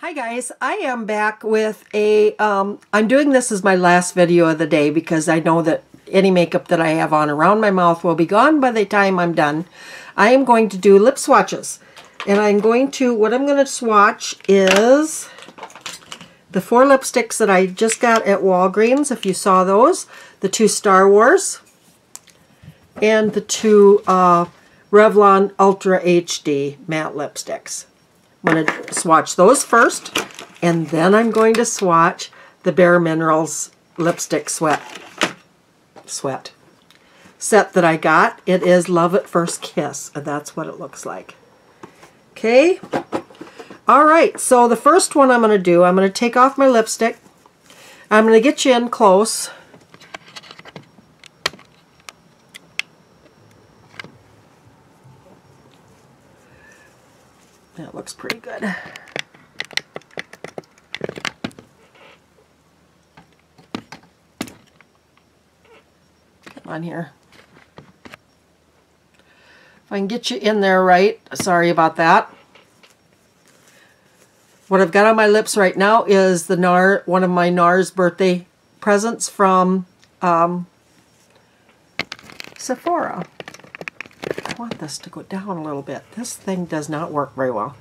Hi guys, I am back with a, I'm doing this as my last video of the day because I know that any makeup that I have on around my mouth will be gone by the time I'm done. I am going to do lip swatches. And I'm going to, what I'm going to swatch is the 4 lipsticks that I just got at Walgreens, if you saw those. The 2 Star Wars and the 2 Revlon Ultra HD matte lipsticks. I'm going to swatch those first, and then I'm going to swatch the Bare Minerals lipstick set that I got. It is Love at First Kiss, and that's what it looks like. Okay. All right, so the first one I'm going to do, I'm going to take off my lipstick. I'm going to get you in close. That looks pretty good. Come on here. If I can get you in there right, sorry about that. What I've got on my lips right now is the one of my Nars birthday presents from Sephora. I want this to go down a little bit. This thing does not work very well.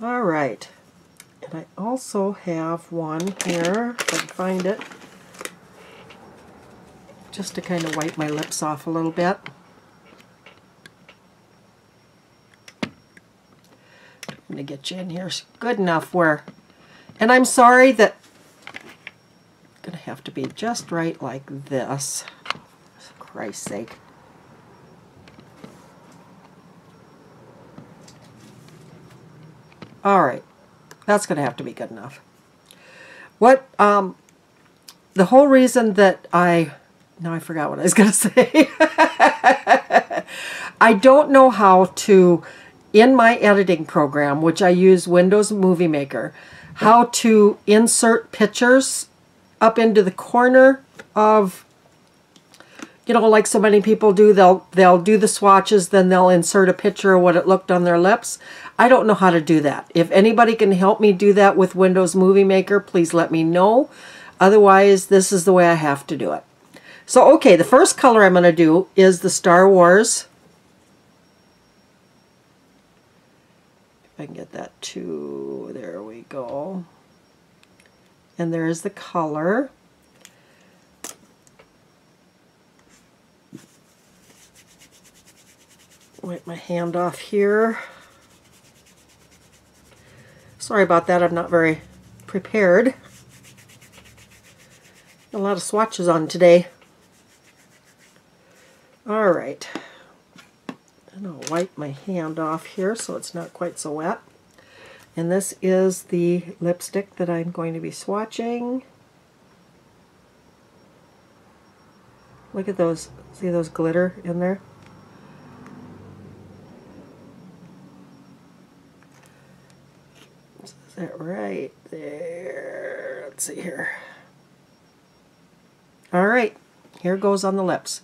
All right, and I also have one here, if I can find it, just to kind of wipe my lips off a little bit. To get you in here good enough where, and I'm sorry that I'm gonna have to be just right like this, for Christ's sake. All right, that's gonna have to be good enough. What the whole reason that I forgot what I was gonna say. I don't know how to, in my editing program, which I use Windows Movie Maker, how to insert pictures up into the corner of, you know, like so many people do, they'll do the swatches, then they'll insert a picture of what it looked on their lips. I don't know how to do that. If anybody can help me do that with Windows Movie Maker, please let me know. Otherwise, this is the way I have to do it. So, okay, the first color I'm going to do is the Star Wars. I can get that too. There we go. And there is the color. Wipe my hand off here. Sorry about that. I'm not very prepared. A lot of swatches on today. All right. And I'll wipe my hand off here so it's not quite so wet. And this is the lipstick that I'm going to be swatching. Look at those, see those glitter in there? Is that right there? Let's see here. All right, here goes on the lips.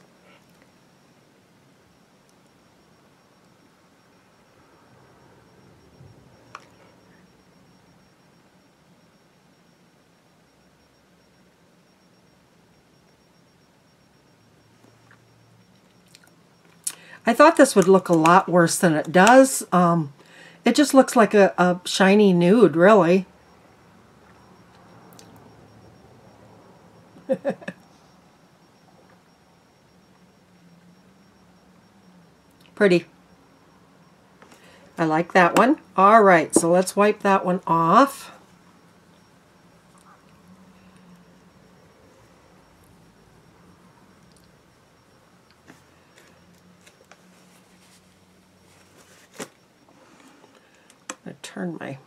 I thought this would look a lot worse than it does. It just looks like a shiny nude, really. Pretty. I like that one. All right, so let's wipe that one off. Turn my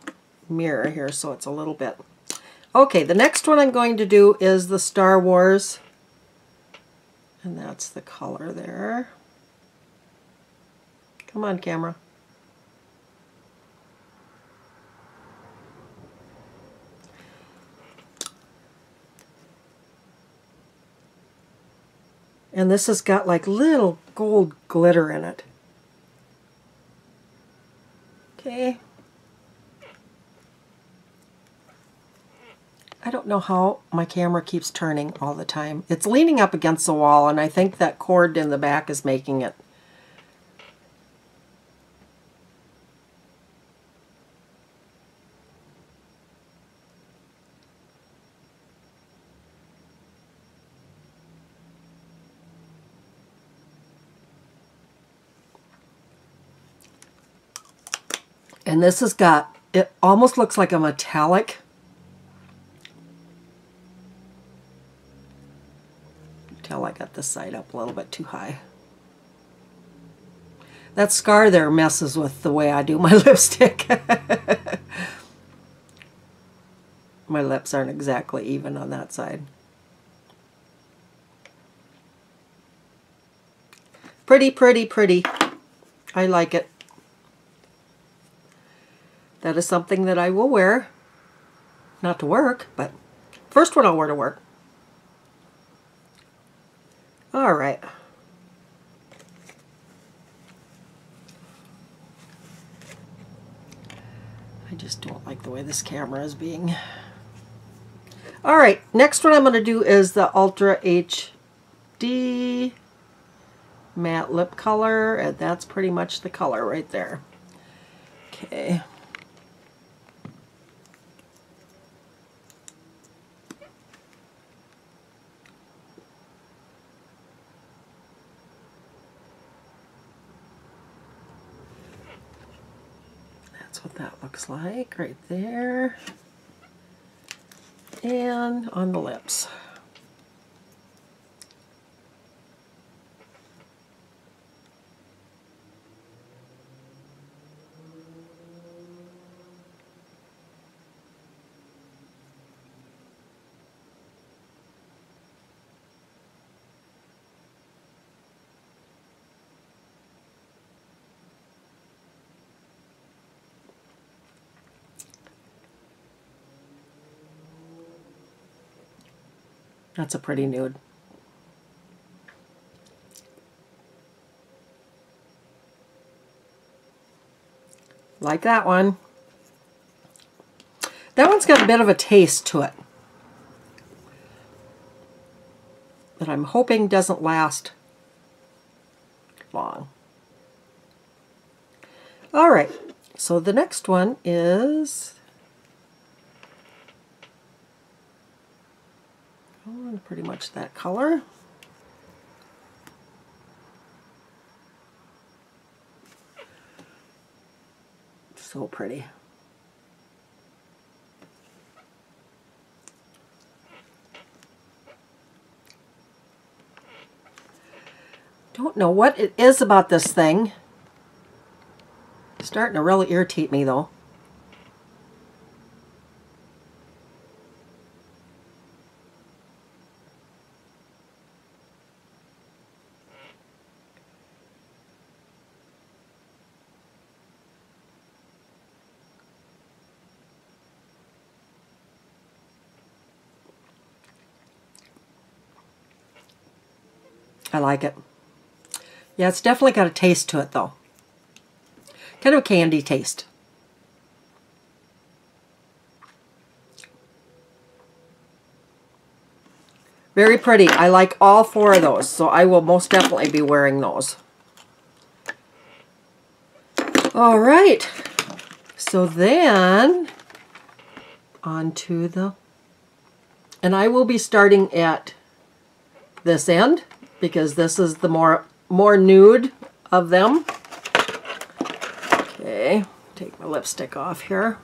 mirror here so it's a little bit. Okay, the next one I'm going to do is the Star Wars, and that's the color there. Come on, camera. And this has got like little gold glitter in it. Okay. I don't know how my camera keeps turning all the time. It's leaning up against the wall, and I think that cord in the back is making it. And this has got, it almost looks like a metallic until I got this side up a little bit too high. That scar there messes with the way I do my lipstick. My lips aren't exactly even on that side. Pretty, pretty, pretty. I like it. That is something that I will wear, not to work, but first one I'll wear to work. All right. I just don't like the way this camera is being. All right, next one I'm going to do is the Ultra HD matte lip color, and that's pretty much the color right there. Okay. What that looks like right there, and on the lips. That's a pretty nude. Like that one. That one's got a bit of a taste to it that I'm hoping doesn't last long. All right, so the next one is... pretty much that color. So pretty. Don't know what it is about this thing. It's starting to really irritate me though. I like it. Yeah, it's definitely got a taste to it though. Kind of a candy taste. Very pretty. I like all four of those, so I will most definitely be wearing those. All right. So then, on to the... And I will be starting at this end, because this is the more nude of them. Okay, take my lipstick off here.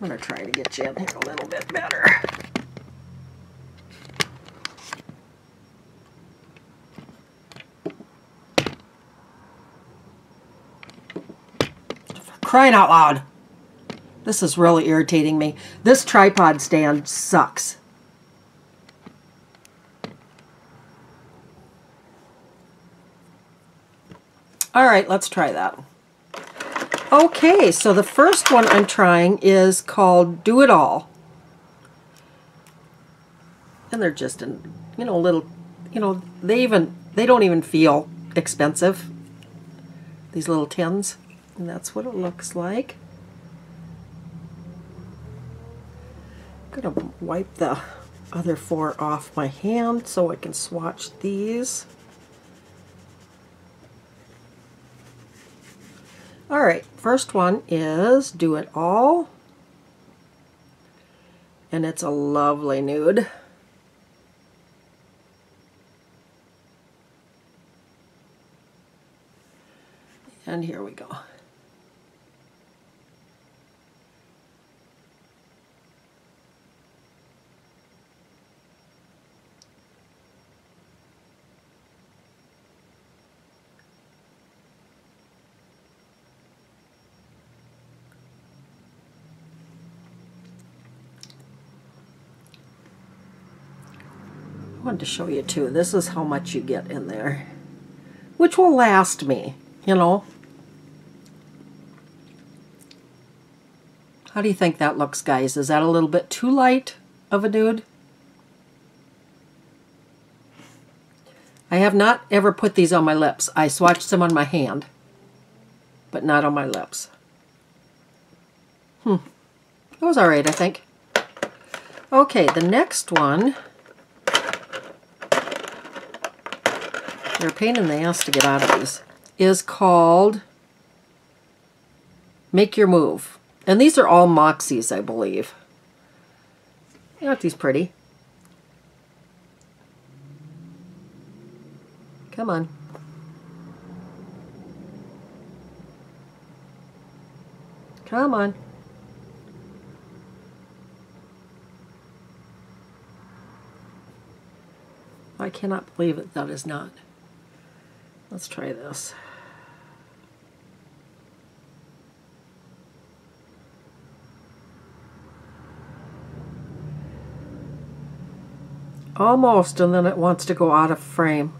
I'm gonna try to get you in here a little bit better. Crying out loud. This is really irritating me. This tripod stand sucks. All right, let's try that. Okay, so the first one I'm trying is called Do It All. And they're just in, you know, little, you know, they don't even feel expensive. These little tins. And that's what it looks like. I'm going to wipe the other four off my hand so I can swatch these. Alright, first one is Do It All, and it's a lovely nude. And here we go. I wanted to show you too. This is how much you get in there, which will last me, you know. How do you think that looks, guys? Is that a little bit too light of a nude? I have not ever put these on my lips. I swatched them on my hand, but not on my lips. That was all right, I think. Okay, the next one. They're a pain in the ass to get out of these, is called Make Your Move. And these are all Moxies, I believe. Aren't these pretty? Come on. Come on. I cannot believe it. That is not. Let's try this. Almost, and then it wants to go out of frame.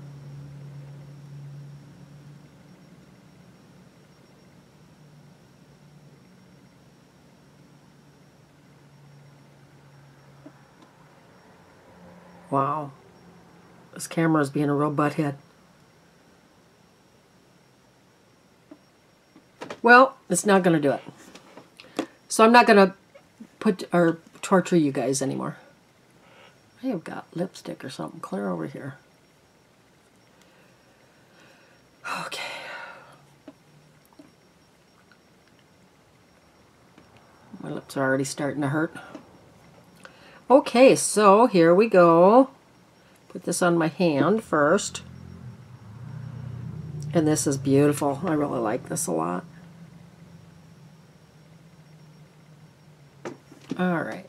Wow. This camera is being a real butthead. Well, it's not going to do it. So I'm not going to put or torture you guys anymore. I have got lipstick or something clear over here. Okay. My lips are already starting to hurt. Okay, so here we go. Put this on my hand first. And this is beautiful. I really like this a lot. All right.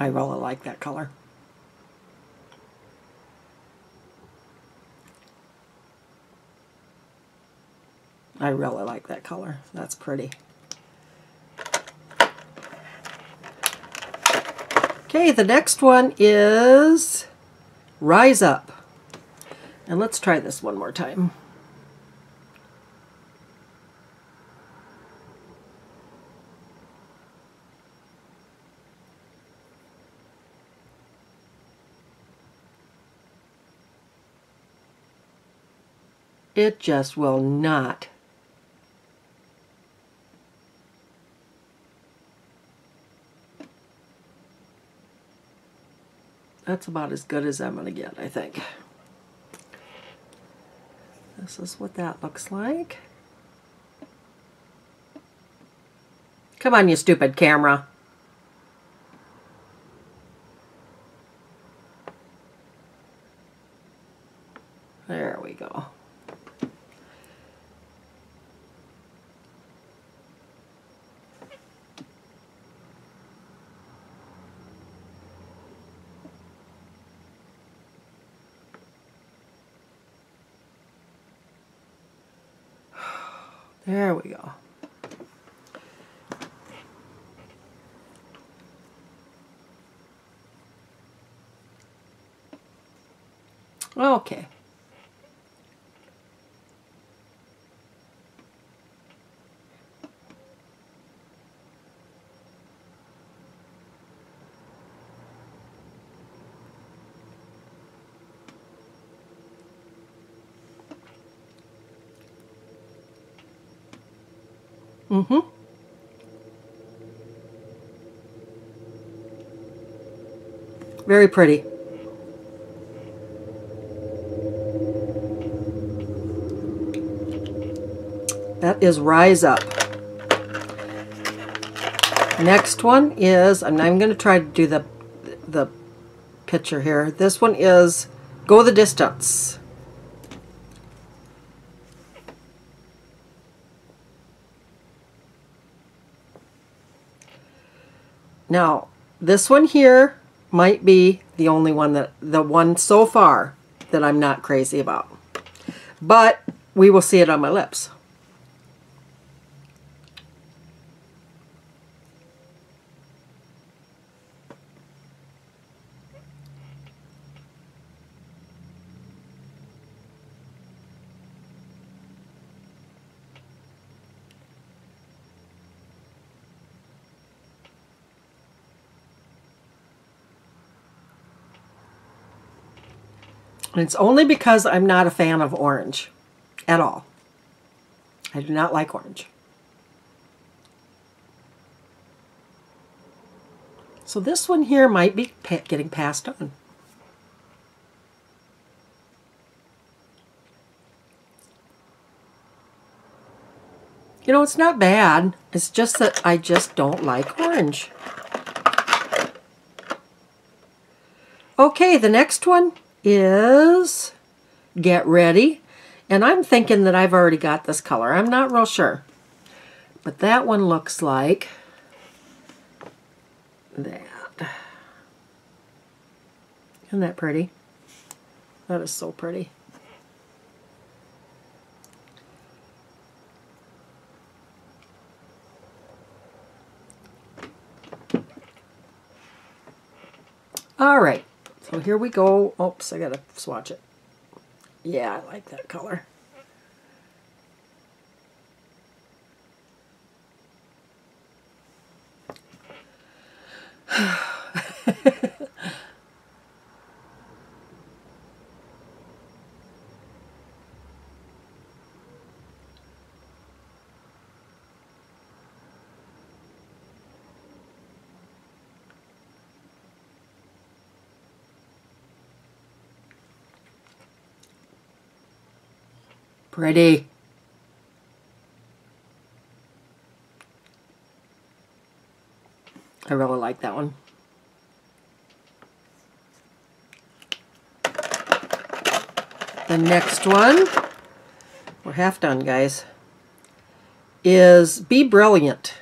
I really like that color. I really like that color. That's pretty. Okay, the next one is Rise Up. And let's try this one more time. It just will not. That's about as good as I'm going to get, I think. This is what that looks like. Come on, you stupid camera. There we go. There we go. Okay. Mm-hmm. Very pretty. That is Rise Up. Next one is, I'm not even going to try to do the picture here. This one is Go the Distance. Now, this one here might be the only one that, the one so far that I'm not crazy about. But we will see it on my lips. And it's only because I'm not a fan of orange at all. I do not like orange. So this one here might be getting passed on. You know, it's not bad. It's just that I just don't like orange. Okay, the next one is Get Ready, and I'm thinking that I've already got this color. I'm not real sure, but that one looks like that. Isn't that pretty? That is so pretty. All right. So here we go. Oops, I gotta swatch it. Yeah, I like that color. Pretty. I really like that one. The next one, we're half done, guys, is Be Brilliant.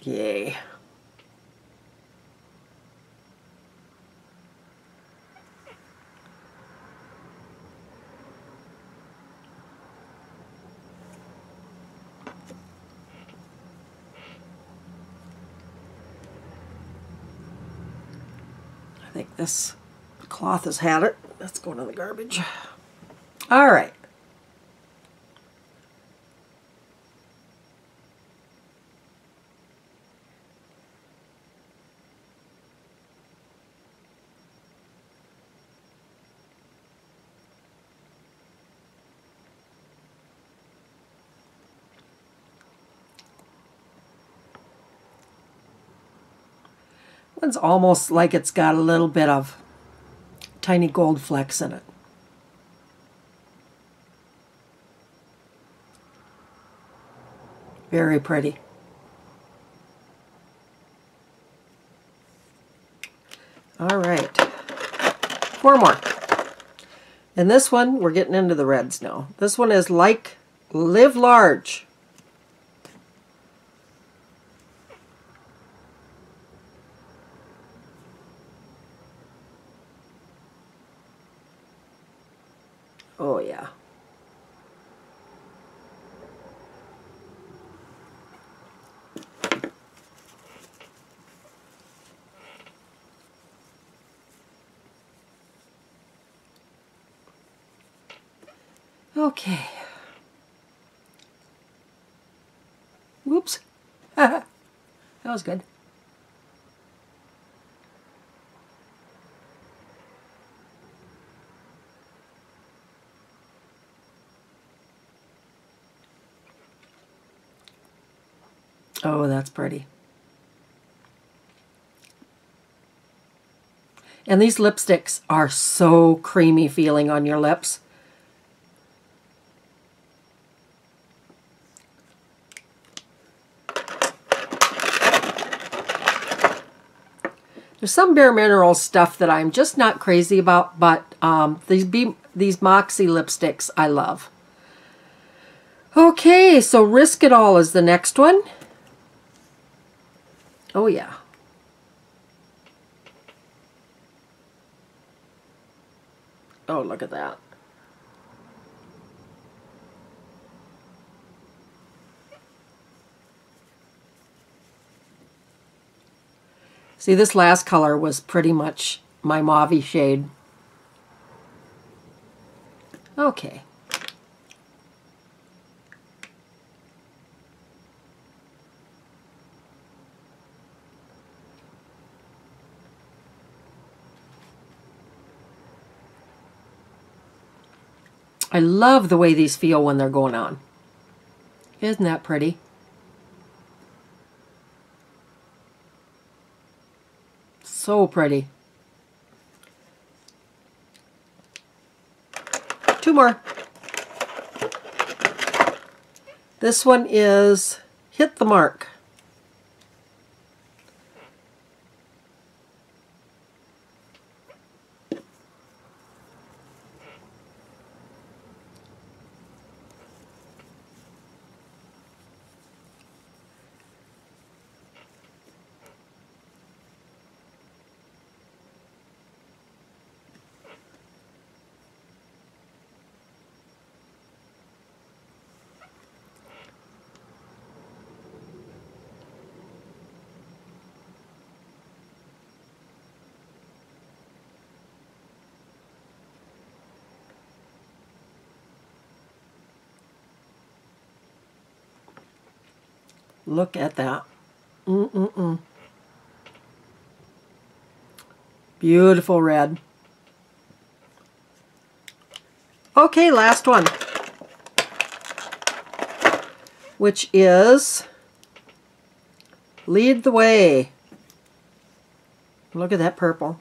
Yay. This cloth has had it. Let's go to the garbage. All right. It's almost like it's got a little bit of tiny gold flecks in it. Very pretty. All right, four more. And this one, we're getting into the reds now. This one is Like Live Large. Oh yeah. Okay. Whoops. That was good. Oh, that's pretty. And these lipsticks are so creamy feeling on your lips. There's some Bare Minerals stuff that I'm just not crazy about, but these Moxie lipsticks I love. Okay, so Risk It All is the next one. Oh yeah. Oh, look at that. See, this last color was pretty much my mauve shade. Okay. I love the way these feel when they're going on. Isn't that pretty? So pretty. Two more. This one is Hit the Mark. Look at that. Beautiful red. Okay, last one, which is Lead the Way. Look at that purple.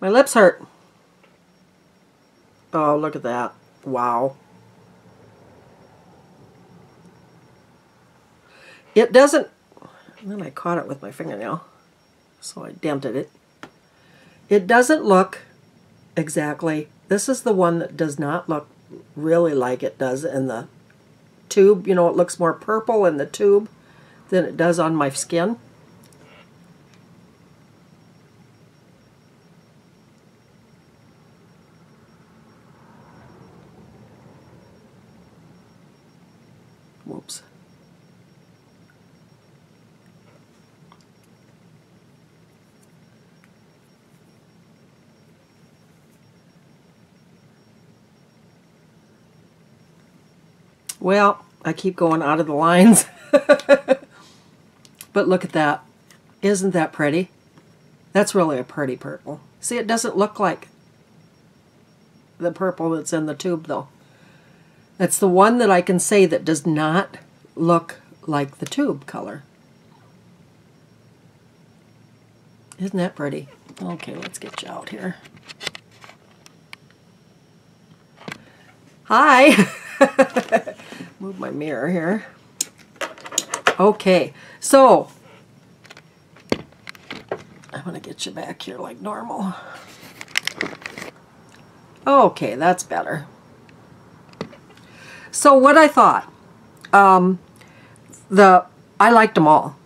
My lips hurt. Oh, look at that. Wow. It doesn't... And then I caught it with my fingernail, so I dented it. It doesn't look exactly... This is the one that does not look really like it does in the tube. You know, it looks more purple in the tube than it does on my skin. Whoops. Well, I keep going out of the lines. But look at that. Isn't that pretty? That's really a pretty purple. See, it doesn't look like the purple that's in the tube, though. That's the one that I can say that does not look like the tube color. Isn't that pretty? Okay, let's get you out here. Hi! Move my mirror here. Okay, so I'm going to get you back here like normal. Okay, that's better. So what I thought I liked them all.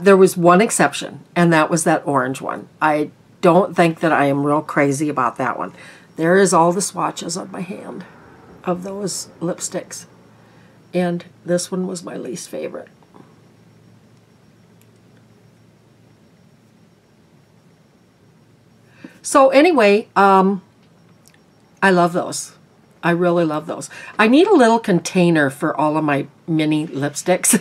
There was one exception, and that was that orange one. I don't think that I am real crazy about that one. There is all the swatches on my hand of those lipsticks, and this one was my least favorite. So anyway, I love those. I really love those. I need a little container for all of my mini lipsticks.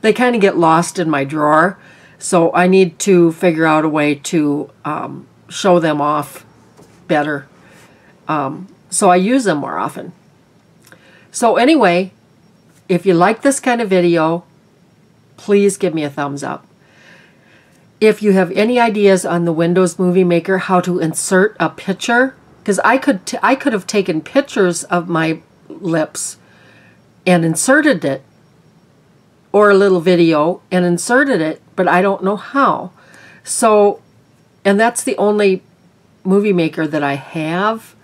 They kind of get lost in my drawer, so I need to figure out a way to show them off better, so I use them more often. So anyway, if you like this kind of video, please give me a thumbs up. If you have any ideas on the Windows Movie Maker, how to insert a picture, because I could have taken pictures of my lips and inserted it, or a little video and inserted it, but I don't know how. So, and that's the only movie maker that I have,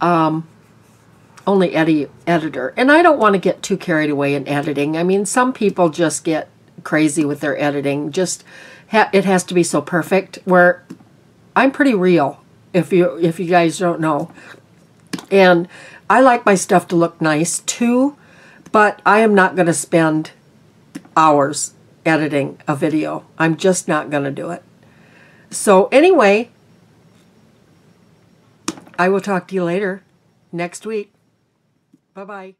only editor. And I don't want to get too carried away in editing. I mean, some people just get crazy with their editing. Just it has to be so perfect, where I'm pretty real. If you guys don't know. And I like my stuff to look nice too, but I am not going to spend hours editing a video. I'm just not going to do it. So anyway, I will talk to you later next week. Bye-bye.